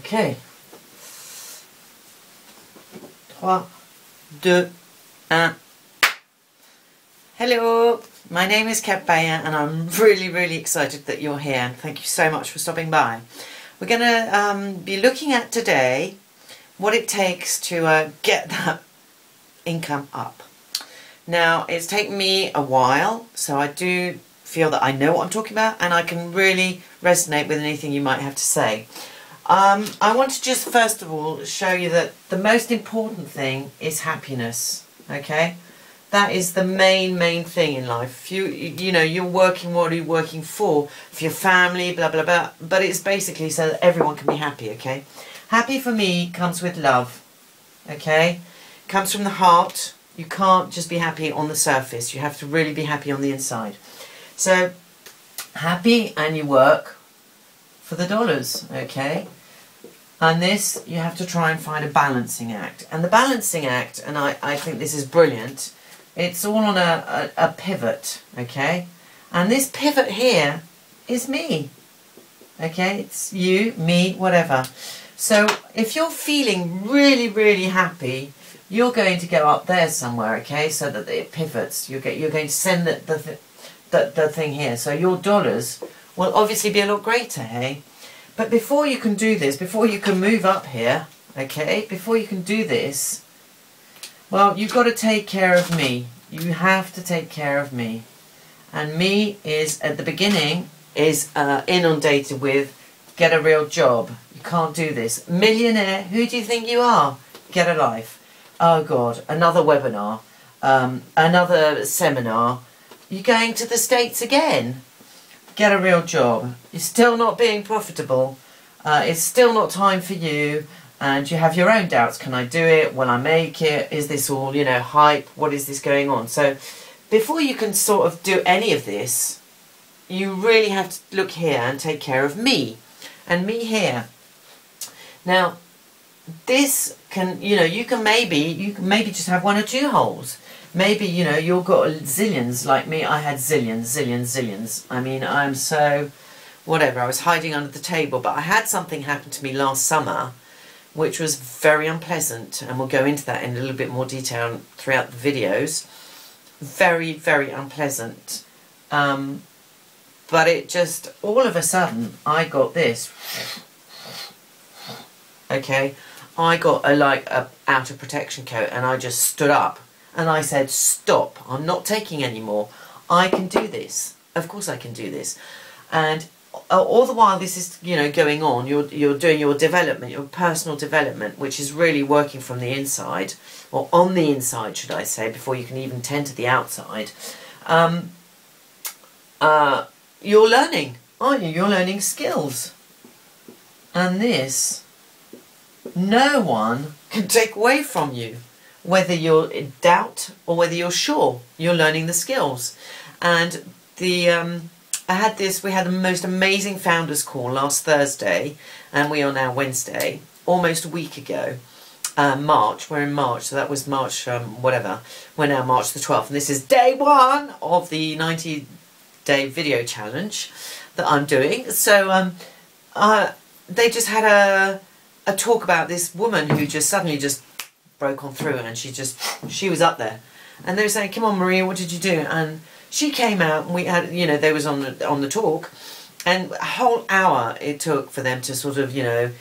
Ok. 3, 2, 1. Hello, my name is Cat Payen and I'm really excited that you're here, and thank you so much for stopping by. We're going to be looking at today what it takes to get that income up. Now, it's taken me a while, so I do feel that I know what I'm talking about and I can really resonate with anything you might have to say. I want to just first of all show you that the most important thing is happiness, okay? That is the main thing in life. If you know, you're working, what are you working for? For your family, blah, blah, blah. But it's basically so that everyone can be happy, okay? Happy for me comes with love, okay? Comes from the heart. You can't just be happy on the surface. You have to really be happy on the inside. So, happy, and you work for the dollars, okay? And this, you have to try and find a balancing act. And the balancing act, and I think this is brilliant, it's all on a pivot, okay? And this pivot here is me, okay? It's you, me, whatever. So if you're feeling really happy, you're going to go up there somewhere, okay? So that it pivots. You're going to send the thing here. So your dollars will obviously be a lot greater, hey? But before you can do this, before you can move up here, okay? Before you can do this, well, you've got to take care of me. You have to take care of me. And me is, at the beginning, is inundated with, get a real job. You can't do this. Millionaire, who do you think you are? Get a life. Oh God, another webinar, another seminar. You're going to the States again. Get a real job. You're still not being profitable. It's still not time for you. And you have your own doubts. Can I do it? Will I make it? Is this all, you know, hype? What is this going on? So before you can sort of do any of this, you really have to look here and take care of me. And me here. Now, this can, you know, you can maybe just have one or two holes. Maybe, you know, you've got zillions. Like me, I had zillions. I mean, I'm so, whatever, I was hiding under the table. But I had something happen to me last summer, which was very unpleasant, and we'll go into that in a little bit more detail throughout the videos. Very unpleasant. But it just, all of a sudden, I got this. Okay, I got a outer protection coat, and I just stood up, and I said, stop, I'm not taking any more. I can do this. Of course I can do this. And all the while this is, you know, going on, you're doing your development, your personal development, which is really working from the inside, or on the inside, should I say, before you can even tend to the outside. You're learning, aren't you? You're learning skills. And this, no one can take away from you, whether you're in doubt or whether you're sure. You're learning the skills. And the... we had the most amazing founders call last Thursday, and we are now Wednesday, almost a week ago, March, we're in March, so that was March whatever, we're now March the 12th, and this is day one of the 90-day video challenge that I'm doing. So they just had a talk about this woman who just suddenly just broke on through, and she was up there, and they were saying, come on Maria, what did you do? And she came out, and we had, you know, they was on the talk, and a whole hour it took for them to sort of, you know,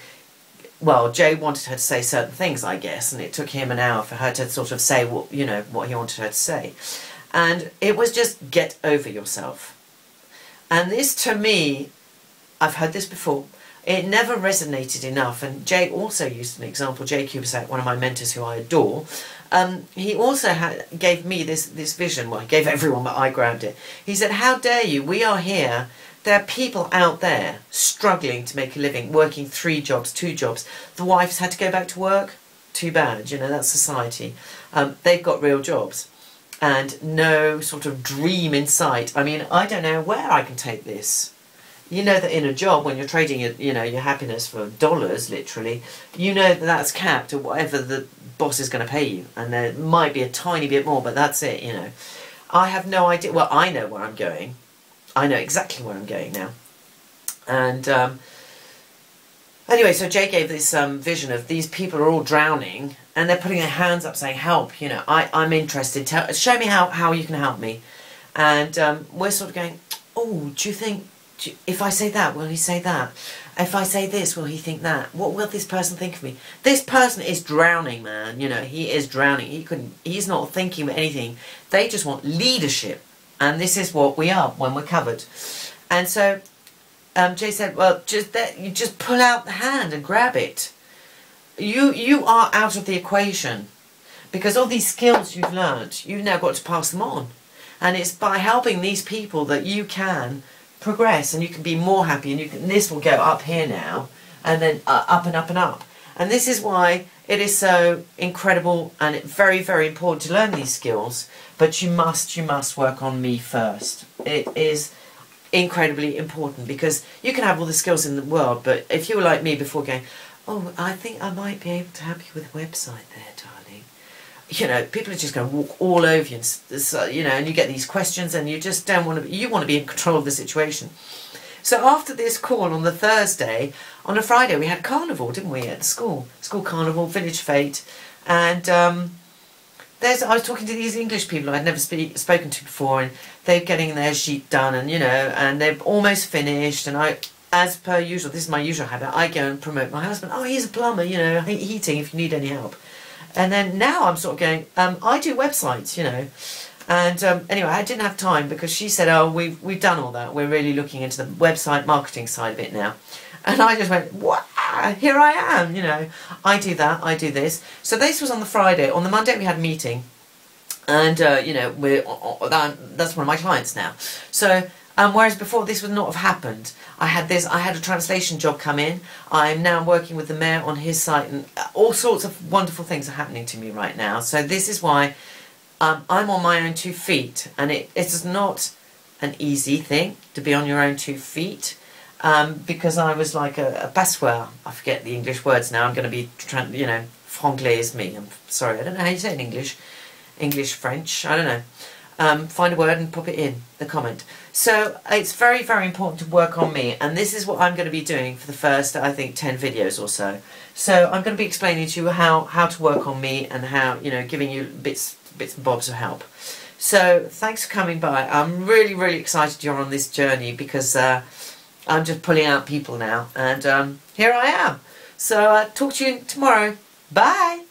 well, Jay wanted her to say certain things, I guess, and it took him an hour for her to sort of say what, you know, what he wanted her to say. And it was just get over yourself. And this, to me, I've heard this before, it never resonated enough. And Jay also used an example. JayQ was one of my mentors who I adore. He also gave me this vision. Well, he gave everyone, but I grabbed it. He said, how dare you? We are here. There are people out there struggling to make a living, working 3 jobs, 2 jobs. The wife's had to go back to work. Too bad. You know, that's society. They've got real jobs and no sort of dream in sight. I mean, I don't know where I can take this. You know that in a job, when you're trading your, you know, your happiness for dollars, literally, you know that that's capped at whatever the boss is going to pay you. And there might be a tiny bit more, but that's it, you know. I have no idea. Well, I know where I'm going. I know exactly where I'm going now. And Anyway, so Jay gave this vision of these people are all drowning and they're putting their hands up saying, help, you know, I'm interested, show me how you can help me. And we're sort of going, oh, do you think, if I say that, will he say that? If I say this, will he think that? What will this person think of me? This person is drowning, man, you know, he is drowning. He's not thinking about anything. They just want leadership. And this is what we are when we're covered. And so... Jay said, well, you just pull out the hand and grab it. You are out of the equation. Because all these skills you've learned, you've now got to pass them on. And it's by helping these people that you can progress and you can be more happy. And this will go up here now and then up and up and up. And this is why it is so incredible and very, very important to learn these skills. But you must work on me first. It is... incredibly important, because you can have all the skills in the world, but if you were like me before going, oh, I think I might be able to help you with a website there, darling, you know, people are just going to walk all over you, and, you know, and you get these questions and you just don't want to, you want to be in control of the situation. So after this call on the Thursday, on a Friday we had carnival, didn't we, at the school carnival, village fete, and I was talking to these English people I'd never spoken to before, and they're getting their sheep done, and you know, and they've almost finished, and I, as per usual, this is my usual habit, I go and promote my husband, oh, he's a plumber, you know, heating if you need any help. And then now I'm sort of going, I do websites, you know, and anyway, I didn't have time because she said, oh, we've done all that, we're really looking into the website marketing side of it now. And I just went, wow, here I am, you know. I do that, I do this. So this was on the Friday. On the Monday, we had a meeting. And, you know, that's one of my clients now. So, whereas before this would not have happened. I had a translation job come in. I'm now working with the mayor on his site. And all sorts of wonderful things are happening to me right now. So this is why I'm on my own 2 feet. And it is not an easy thing to be on your own 2 feet. Because I was like a passoir, I forget the English words now, I'm going to be trying, you know, franglais is me, I'm sorry, I don't know how you say it in English, French, I don't know, find a word and pop it in the comment. So it's very, very important to work on me, and this is what I'm going to be doing for the first, I think, 10 videos or so. So I'm going to be explaining to you how to work on me and how, you know, giving you bits and bobs of help. So thanks for coming by. I'm really, really excited you're on this journey, because I'm just pulling out people now, and here I am. So I'll talk to you tomorrow. Bye.